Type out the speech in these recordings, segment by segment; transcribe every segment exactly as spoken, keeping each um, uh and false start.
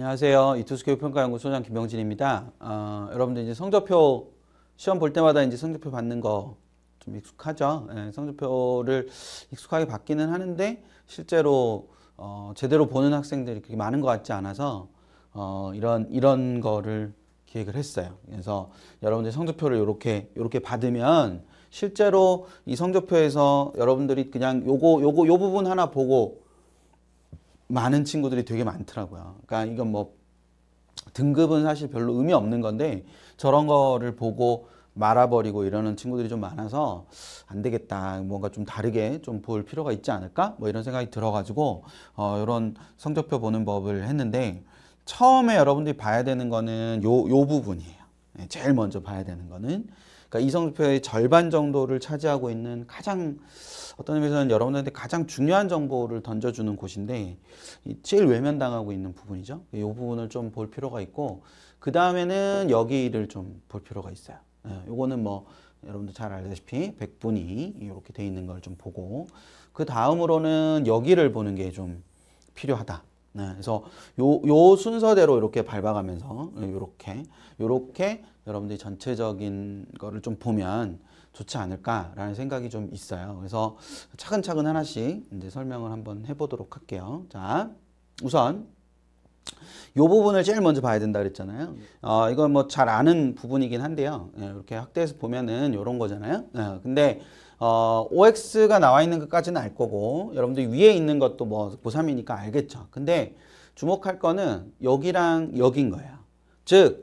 안녕하세요. 이투스 교육평가연구소장 김병진입니다. 어, 여러분들 이제 성적표 시험 볼 때마다 이제 성적표 받는 거 좀 익숙하죠. 예, 성적표를 익숙하게 받기는 하는데 실제로 어, 제대로 보는 학생들이 그렇게 많은 것 같지 않아서 어, 이런 이런 거를 기획을 했어요. 그래서 여러분들 성적표를 이렇게 이렇게 받으면 실제로 이 성적표에서 여러분들이 그냥 요거 요거 요 부분 하나 보고 많은 친구들이 되게 많더라고요. 그러니까 이건 뭐 등급은 사실 별로 의미 없는 건데 저런 거를 보고 말아버리고 이러는 친구들이 좀 많아서 안 되겠다. 뭔가 좀 다르게 좀 볼 필요가 있지 않을까? 뭐 이런 생각이 들어가지고 어, 이런 성적표 보는 법을 했는데 처음에 여러분들이 봐야 되는 거는 요, 요 부분이에요. 제일 먼저 봐야 되는 거는 그러니까 이 성적표의 절반 정도를 차지하고 있는 가장 어떤 의미에서는 여러분들한테 가장 중요한 정보를 던져주는 곳인데 제일 외면당하고 있는 부분이죠. 이 부분을 좀 볼 필요가 있고 그 다음에는 여기를 좀 볼 필요가 있어요. 요거는 뭐 여러분들 잘 알다시피 백분위 이렇게 돼 있는 걸 좀 보고 그 다음으로는 여기를 보는 게 좀 필요하다. 네, 그래서 요, 요 순서대로 이렇게 밟아가면서 요렇게 요렇게 여러분들이 전체적인 거를 좀 보면 좋지 않을까라는 생각이 좀 있어요. 그래서 차근차근 하나씩 이제 설명을 한번 해보도록 할게요. 자, 우선 요 부분을 제일 먼저 봐야 된다 그랬잖아요. 어, 이건 뭐 잘 아는 부분이긴 한데요. 네, 이렇게 확대해서 보면은 요런 거잖아요. 네, 근데 어, 오엑스가 나와 있는 것까지는 알 거고 여러분들 위에 있는 것도 뭐 고삼이니까 알겠죠. 근데 주목할 거는 여기랑 여긴 거예요. 즉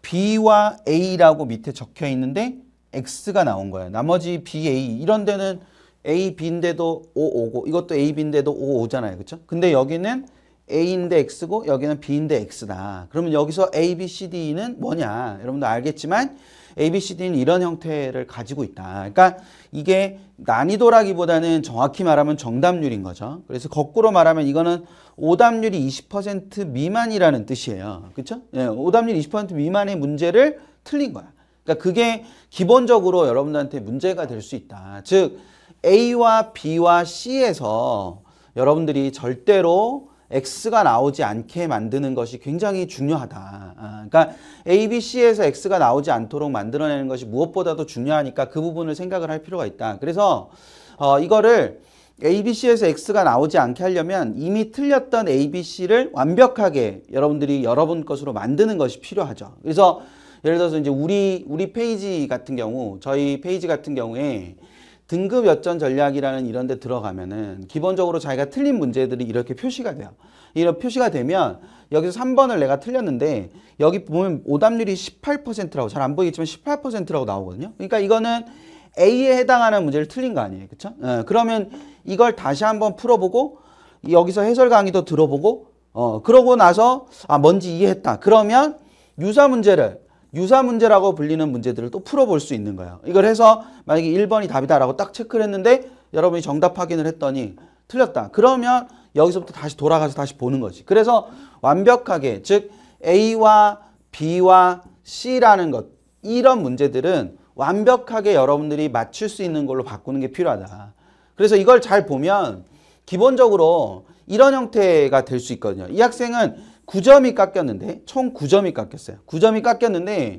B와 A라고 밑에 적혀 있는데 X가 나온 거예요. 나머지 B, A 이런 데는 A, B인데도 오, 오고 이것도 A, B인데도 오, 오잖아요. 그렇죠? 근데 여기는 A인데 X고 여기는 B인데 X다. 그러면 여기서 A, B, C, D는 뭐냐? 여러분도 알겠지만 A, B, C, D는 이런 형태를 가지고 있다. 그러니까 이게 난이도라기보다는 정확히 말하면 정답률인 거죠. 그래서 거꾸로 말하면 이거는 오답률이 이십 퍼센트 미만이라는 뜻이에요. 그렇죠? 예, 오답률 이십 퍼센트 미만의 문제를 틀린 거야. 그러니까 그게 기본적으로 여러분들한테 문제가 될 수 있다. 즉 A와 B와 C에서 여러분들이 절대로 X가 나오지 않게 만드는 것이 굉장히 중요하다. 아, 그러니까 A, B, C에서 X가 나오지 않도록 만들어내는 것이 무엇보다도 중요하니까 그 부분을 생각을 할 필요가 있다. 그래서 어, 이거를 A, B, C에서 X가 나오지 않게 하려면 이미 틀렸던 A, B, C를 완벽하게 여러분들이 여러분 것으로 만드는 것이 필요하죠. 그래서 예를 들어서 이제 우리 우리 페이지 같은 경우, 저희 페이지 같은 경우에 등급 여전 전략이라는 이런 데 들어가면은 기본적으로 자기가 틀린 문제들이 이렇게 표시가 돼요. 이런 표시가 되면 여기서 삼 번을 내가 틀렸는데 여기 보면 오답률이 십팔 퍼센트라고 잘 안 보이겠지만 십팔 퍼센트라고 나오거든요. 그러니까 이거는 A에 해당하는 문제를 틀린 거 아니에요. 그쵸? 어, 그러면 이걸 다시 한번 풀어보고 여기서 해설 강의도 들어보고 어, 그러고 나서 아, 뭔지 이해했다. 그러면 유사 문제를 유사 문제라고 불리는 문제들을 또 풀어볼 수 있는 거예요. 이걸 해서 만약에 일 번이 답이다라고 딱 체크를 했는데 여러분이 정답 확인을 했더니 틀렸다. 그러면 여기서부터 다시 돌아가서 다시 보는 거지. 그래서 완벽하게 즉 A와 B와 C라는 것 이런 문제들은 완벽하게 여러분들이 맞출 수 있는 걸로 바꾸는 게 필요하다. 그래서 이걸 잘 보면 기본적으로 이런 형태가 될 수 있거든요. 이 학생은 구 점이 깎였는데 총 구 점이 깎였어요. 구 점이 깎였는데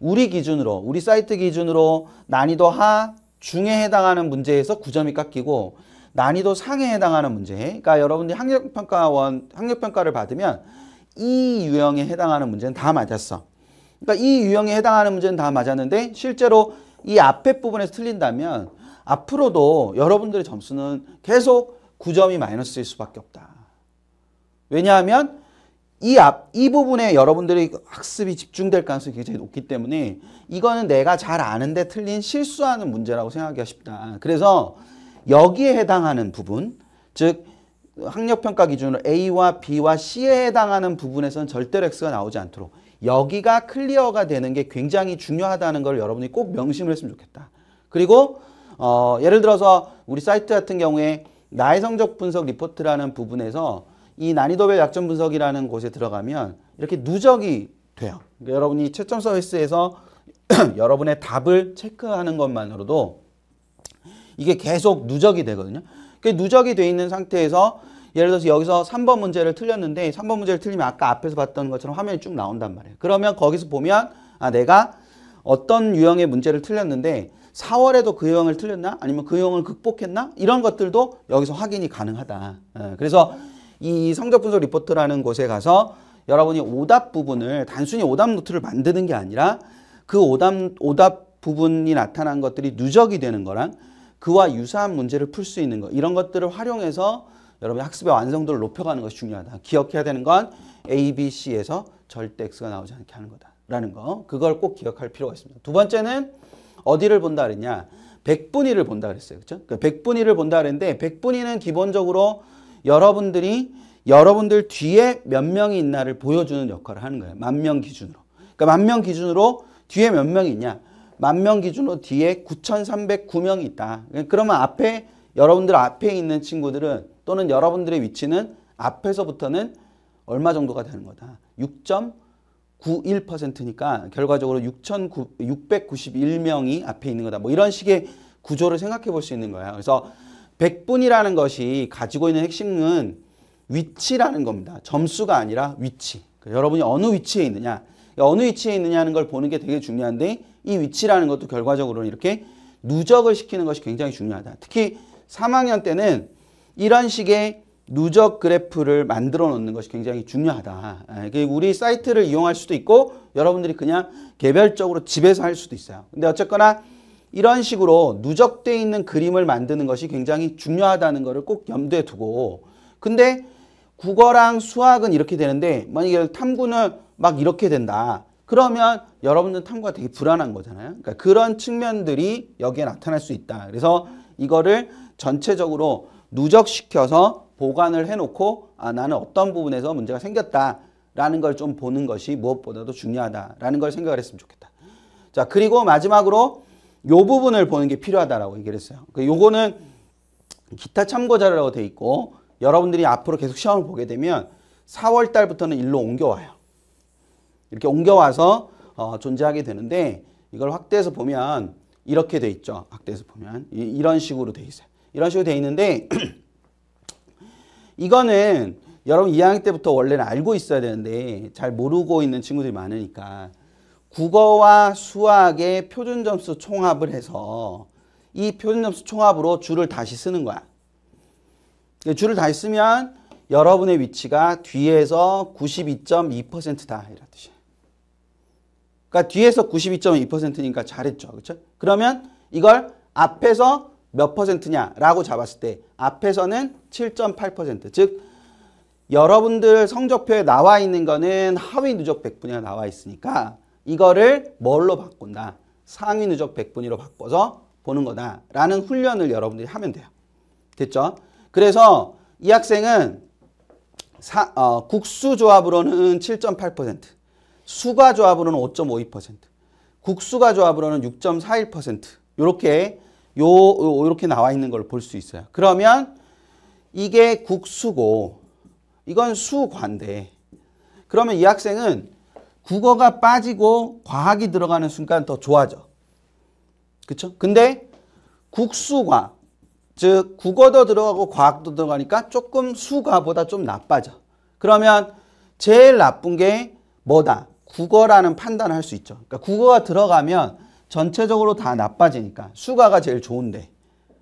우리 기준으로 우리 사이트 기준으로 난이도 하, 중에 해당하는 문제에서 구 점이 깎이고 난이도 상에 해당하는 문제 그러니까 여러분들이 학력평가원, 학력평가를 받으면 이 유형에 해당하는 문제는 다 맞았어. 그러니까 이 유형에 해당하는 문제는 다 맞았는데 실제로 이 앞에 부분에서 틀린다면 앞으로도 여러분들의 점수는 계속 구 점이 마이너스일 수밖에 없다. 왜냐하면 이 앞, 이 부분에 여러분들이 학습이 집중될 가능성이 굉장히 높기 때문에 이거는 내가 잘 아는데 틀린 실수하는 문제라고 생각하기가 쉽다. 그래서 여기에 해당하는 부분, 즉 학력평가 기준으로 A와 B와 C에 해당하는 부분에서는 절대로 X가 나오지 않도록 여기가 클리어가 되는 게 굉장히 중요하다는 걸 여러분이 꼭 명심을 했으면 좋겠다. 그리고 어, 예를 들어서 우리 사이트 같은 경우에 나의 성적 분석 리포트라는 부분에서 이 난이도별 약점 분석이라는 곳에 들어가면 이렇게 누적이 돼요. 그러니까 여러분이 채점 서비스에서 여러분의 답을 체크하는 것만으로도 이게 계속 누적이 되거든요. 그 누적이 돼 있는 상태에서 예를 들어서 여기서 삼 번 문제를 틀렸는데 삼 번 문제를 틀리면 아까 앞에서 봤던 것처럼 화면이 쭉 나온단 말이에요. 그러면 거기서 보면 아 내가 어떤 유형의 문제를 틀렸는데 사월에도 그 유형을 틀렸나? 아니면 그 유형을 극복했나? 이런 것들도 여기서 확인이 가능하다. 그래서 이 성적분석 리포트라는 곳에 가서 여러분이 오답 부분을 단순히 오답 노트를 만드는 게 아니라 그 오답, 오답 부분이 나타난 것들이 누적이 되는 거랑 그와 유사한 문제를 풀 수 있는 것 이런 것들을 활용해서 여러분의 학습의 완성도를 높여가는 것이 중요하다. 기억해야 되는 건 A, B, C에서 절대 X가 나오지 않게 하는 거다. 라는 거. 그걸 꼭 기억할 필요가 있습니다. 두 번째는 어디를 본다 그랬냐. 백분위를 본다 그랬어요. 그렇죠? 그러니까 백분위를 본다 그랬는데 백분위는 기본적으로 여러분들이 여러분들 뒤에 몇 명이 있나를 보여주는 역할을 하는 거예요. 만 명 기준으로. 그러니까 만 명 기준으로 뒤에 몇 명이 있냐. 만 명 기준으로 뒤에 구천삼백구 명이 있다. 그러면 앞에 여러분들 앞에 있는 친구들은 또는 여러분들의 위치는 앞에서부터는 얼마 정도가 되는 거다. 육 점 구십일 퍼센트니까 결과적으로 육천육백구십일 명이 앞에 있는 거다. 뭐 이런 식의 구조를 생각해 볼 수 있는 거예요. 그래서 백분위라는 것이 가지고 있는 핵심은 위치라는 겁니다. 점수가 아니라 위치. 그러니까 여러분이 어느 위치에 있느냐. 어느 위치에 있느냐는 걸 보는 게 되게 중요한데 이 위치라는 것도 결과적으로는 이렇게 누적을 시키는 것이 굉장히 중요하다. 특히 삼 학년 때는 이런 식의 누적 그래프를 만들어 놓는 것이 굉장히 중요하다. 우리 사이트를 이용할 수도 있고 여러분들이 그냥 개별적으로 집에서 할 수도 있어요. 근데 어쨌거나 이런 식으로 누적되어 있는 그림을 만드는 것이 굉장히 중요하다는 것을 꼭 염두에 두고 근데 국어랑 수학은 이렇게 되는데 만약에 탐구는 막 이렇게 된다. 그러면 여러분들 탐구가 되게 불안한 거잖아요. 그러니까 그런 측면들이 여기에 나타날 수 있다. 그래서 이거를 전체적으로 누적시켜서 보관을 해놓고 아 나는 어떤 부분에서 문제가 생겼다라는 걸 좀 보는 것이 무엇보다도 중요하다라는 걸 생각을 했으면 좋겠다. 자 그리고 마지막으로 요 부분을 보는 게 필요하다라고 얘기를 했어요. 요거는 기타 참고자료라고 돼 있고 여러분들이 앞으로 계속 시험을 보게 되면 사월 달부터는 일로 옮겨와요. 이렇게 옮겨와서 어, 존재하게 되는데 이걸 확대해서 보면 이렇게 돼 있죠. 확대해서 보면 이, 이런 식으로 돼 있어요. 이런 식으로 돼 있는데 이거는 여러분 이 학년 때부터 원래는 알고 있어야 되는데 잘 모르고 있는 친구들이 많으니까 국어와 수학의 표준점수 총합을 해서 이 표준점수 총합으로 줄을 다시 쓰는 거야. 줄을 다시 쓰면 여러분의 위치가 뒤에서 구십이 점 이 퍼센트다 이런 뜻이에요. 그러니까 뒤에서 구십이 점 이 퍼센트니까 잘했죠. 그렇죠? 그러면 이걸 앞에서 몇 퍼센트냐라고 잡았을 때 앞에서는 칠 점 팔 퍼센트 즉 여러분들 성적표에 나와 있는 거는 하위 누적 백분위가 나와 있으니까 이거를 뭘로 바꾼다? 상위 누적 백분위로 바꿔서 보는 거다라는 훈련을 여러분들이 하면 돼요. 됐죠? 그래서 이 학생은 사, 어, 국수 조합으로는 칠 점 팔 퍼센트 수가 조합으로는 오 점 오이 퍼센트 국수가 조합으로는 육 점 사일 퍼센트 요렇게 요, 요, 요렇게 나와 있는 걸 볼 수 있어요. 그러면 이게 국수고 이건 수과인데 그러면 이 학생은 국어가 빠지고 과학이 들어가는 순간 더 좋아져. 그쵸? 근데 국수과 즉 국어도 들어가고 과학도 들어가니까 조금 수과보다 좀 나빠져. 그러면 제일 나쁜 게 뭐다? 국어라는 판단을 할 수 있죠. 그러니까 국어가 들어가면 전체적으로 다 나빠지니까 수과가 제일 좋은데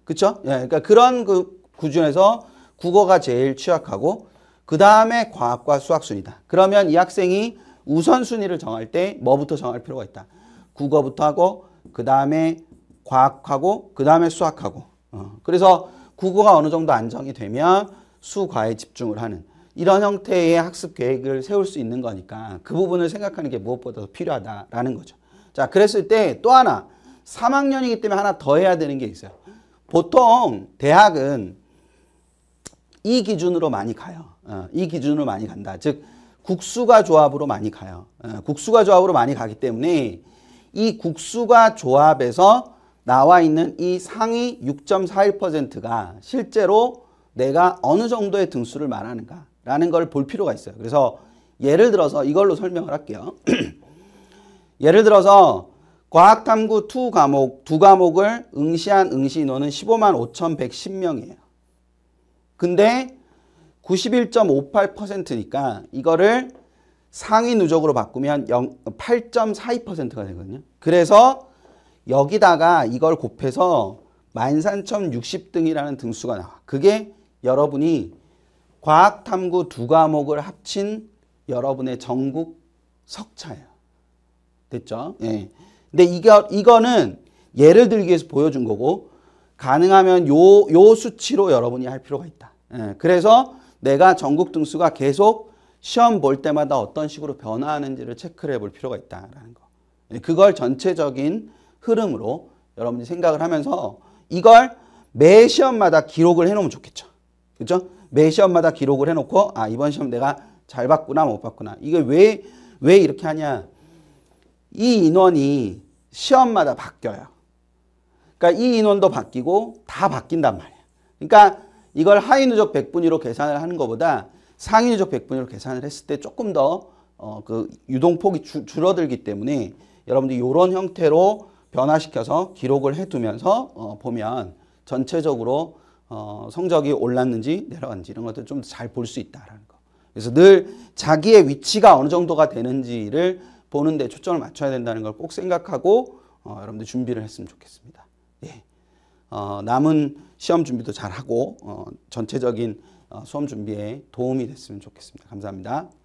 그쵸? 예, 그러니까 그런 그 구준에서 국어가 제일 취약하고 그 다음에 과학과 수학순이다. 그러면 이 학생이 우선순위를 정할 때 뭐부터 정할 필요가 있다. 국어부터 하고 그 다음에 과학하고 그 다음에 수학하고 어, 그래서 국어가 어느 정도 안정이 되면 수과에 집중을 하는 이런 형태의 학습 계획을 세울 수 있는 거니까 그 부분을 생각하는 게 무엇보다도 필요하다라는 거죠. 자, 그랬을 때 또 하나 삼 학년이기 때문에 하나 더 해야 되는 게 있어요. 보통 대학은 이 기준으로 많이 가요. 어, 이 기준으로 많이 간다. 즉 국수과 조합으로 많이 가요. 어, 국수과 조합으로 많이 가기 때문에 이 국수과 조합에서 나와 있는 이 상위 육 점 사일 퍼센트가 실제로 내가 어느 정도의 등수를 말하는가라는 걸 볼 필요가 있어요. 그래서 예를 들어서 이걸로 설명을 할게요. 예를 들어서 과학탐구 두 과목, 두 과목을 응시한 응시 인원은 십오만 오천백십 명이에요. 근데 구십일 점 오팔 퍼센트니까 이거를 상위 누적으로 바꾸면 팔 점 사이 퍼센트가 되거든요. 그래서 여기다가 이걸 곱해서 만 삼천 육십 등이라는 등수가 나와. 그게 여러분이 과학탐구 두 과목을 합친 여러분의 전국 석차예요. 됐죠? 예. 근데 이거, 이거는 예를 들기 위해서 보여준 거고, 가능하면 요, 요 수치로 여러분이 할 필요가 있다. 예. 그래서 내가 전국 등수가 계속 시험 볼 때마다 어떤 식으로 변화하는지를 체크를 해볼 필요가 있다라는 거. 예. 그걸 전체적인 흐름으로 여러분이 생각을 하면서 이걸 매 시험마다 기록을 해놓으면 좋겠죠. 그죠? 매 시험마다 기록을 해놓고, 아, 이번 시험 내가 잘 봤구나, 못 봤구나. 이게 왜, 왜 이렇게 하냐. 이 인원이 시험마다 바뀌어요. 그러니까 이 인원도 바뀌고 다 바뀐단 말이에요. 그러니까 이걸 하위 누적 백분위로 계산을 하는 것보다 상위 누적 백분위로 계산을 했을 때 조금 더 어, 그 유동폭이 주, 줄어들기 때문에 여러분들이 이런 형태로 변화시켜서 기록을 해두면서 어, 보면 전체적으로 어, 성적이 올랐는지 내려갔는지 이런 것들 좀 잘 볼 수 있다라는 거. 그래서 늘 자기의 위치가 어느 정도가 되는지를 보는 데 초점을 맞춰야 된다는 걸 꼭 생각하고 어, 여러분들 준비를 했으면 좋겠습니다. 예. 어, 남은 시험 준비도 잘하고 어, 전체적인 어, 수험 준비에 도움이 됐으면 좋겠습니다. 감사합니다.